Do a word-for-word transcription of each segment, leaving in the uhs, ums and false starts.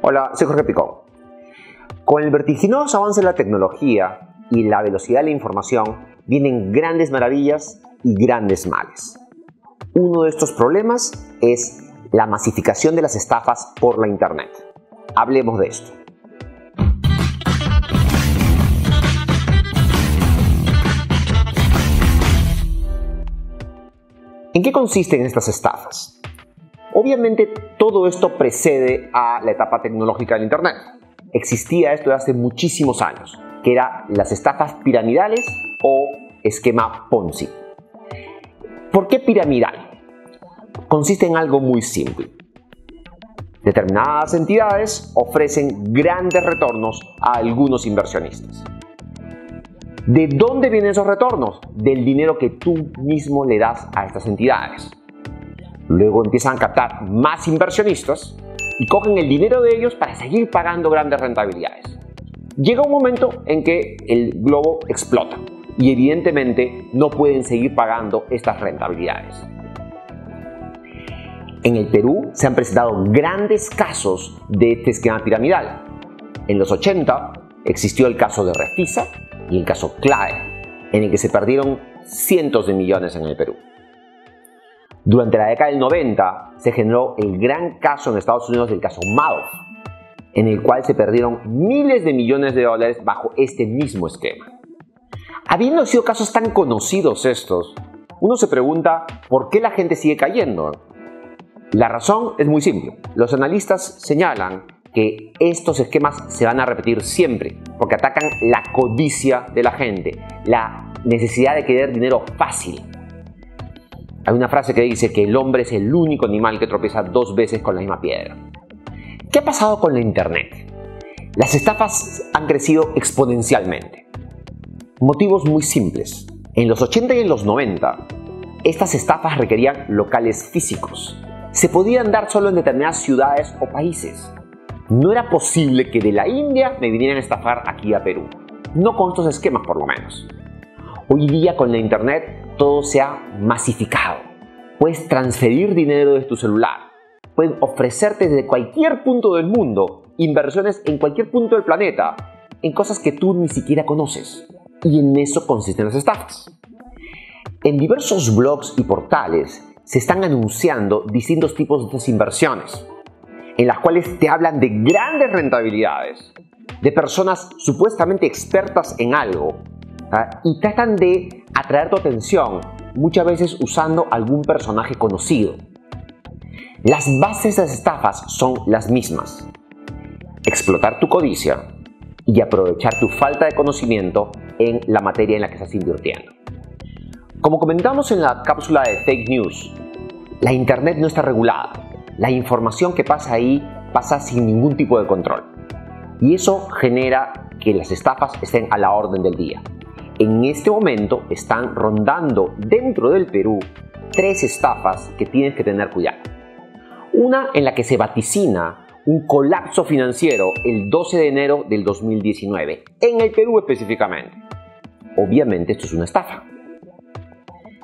Hola, soy Jorge Picón. Con el vertiginoso avance de la tecnología y la velocidad de la información vienen grandes maravillas y grandes males. Uno de estos problemas es la masificación de las estafas por la internet. Hablemos de esto. ¿En qué consisten estas estafas? Obviamente todo esto precede a la etapa tecnológica del internet. Existía esto desde hace muchísimos años, que eran las estafas piramidales o esquema Ponzi. ¿Por qué piramidal? Consiste en algo muy simple. Determinadas entidades ofrecen grandes retornos a algunos inversionistas. ¿De dónde vienen esos retornos? Del dinero que tú mismo le das a estas entidades. Luego empiezan a captar más inversionistas y cogen el dinero de ellos para seguir pagando grandes rentabilidades. Llega un momento en que el globo explota y evidentemente no pueden seguir pagando estas rentabilidades. En el Perú se han presentado grandes casos de este esquema piramidal. En los ochenta existió el caso de Refisa y el caso CLAE, en el que se perdieron cientos de millones en el Perú. Durante la década del noventa se generó el gran caso en Estados Unidos del caso Madoff, en el cual se perdieron miles de millones de dólares bajo este mismo esquema. Habiendo sido casos tan conocidos estos, uno se pregunta ¿por qué la gente sigue cayendo? La razón es muy simple. Los analistas señalan que estos esquemas se van a repetir siempre, porque atacan la codicia de la gente, la necesidad de querer dinero fácil. Hay una frase que dice que el hombre es el único animal que tropieza dos veces con la misma piedra. ¿Qué ha pasado con la internet? Las estafas han crecido exponencialmente. Motivos muy simples. En los ochenta y en los noventa, estas estafas requerían locales físicos. Se podían dar solo en determinadas ciudades o países. No era posible que de la India me vinieran a estafar aquí a Perú. No con estos esquemas, por lo menos. Hoy día con la internet todo se ha masificado. Puedes transferir dinero desde tu celular. Pueden ofrecerte desde cualquier punto del mundo inversiones en cualquier punto del planeta en cosas que tú ni siquiera conoces. Y en eso consisten las estafas. En diversos blogs y portales se están anunciando distintos tipos de estas inversiones, en las cuales te hablan de grandes rentabilidades, de personas supuestamente expertas en algo, ¿ah? y tratan de atraer tu atención, muchas veces usando algún personaje conocido. Las bases de las estafas son las mismas: explotar tu codicia y aprovechar tu falta de conocimiento en la materia en la que estás invirtiendo. Como comentamos en la cápsula de Fake News, la internet no está regulada. La información que pasa ahí pasa sin ningún tipo de control. Y eso genera que las estafas estén a la orden del día. En este momento están rondando dentro del Perú tres estafas que tienes que tener cuidado. Una en la que se vaticina un colapso financiero el doce de enero del dos mil diecinueve, en el Perú específicamente. Obviamente esto es una estafa.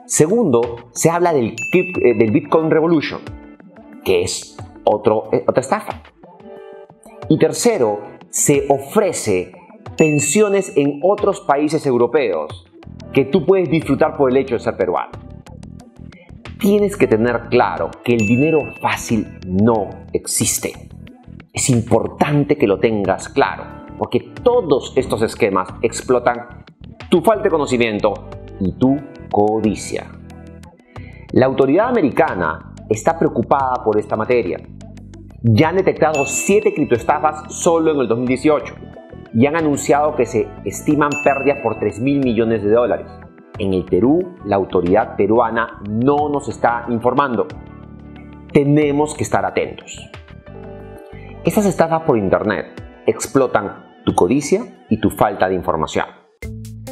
Segundo, se habla del, del Bitcoin Revolution, que es otro, otra estafa. Y tercero, se ofrece pensiones en otros países europeos que tú puedes disfrutar por el hecho de ser peruano. Tienes que tener claro que el dinero fácil no existe. Es importante que lo tengas claro, porque todos estos esquemas explotan tu falta de conocimiento y tu codicia. La autoridad americana está preocupada por esta materia. Ya han detectado siete criptoestafas solo en el dos mil dieciocho y han anunciado que se estiman pérdidas por tres mil millones de dólares. En el Perú, la autoridad peruana no nos está informando. Tenemos que estar atentos. Estas estafas por internet explotan tu codicia y tu falta de información.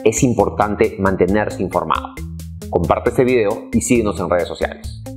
Es importante mantenerse informado. Comparte este video y síguenos en redes sociales.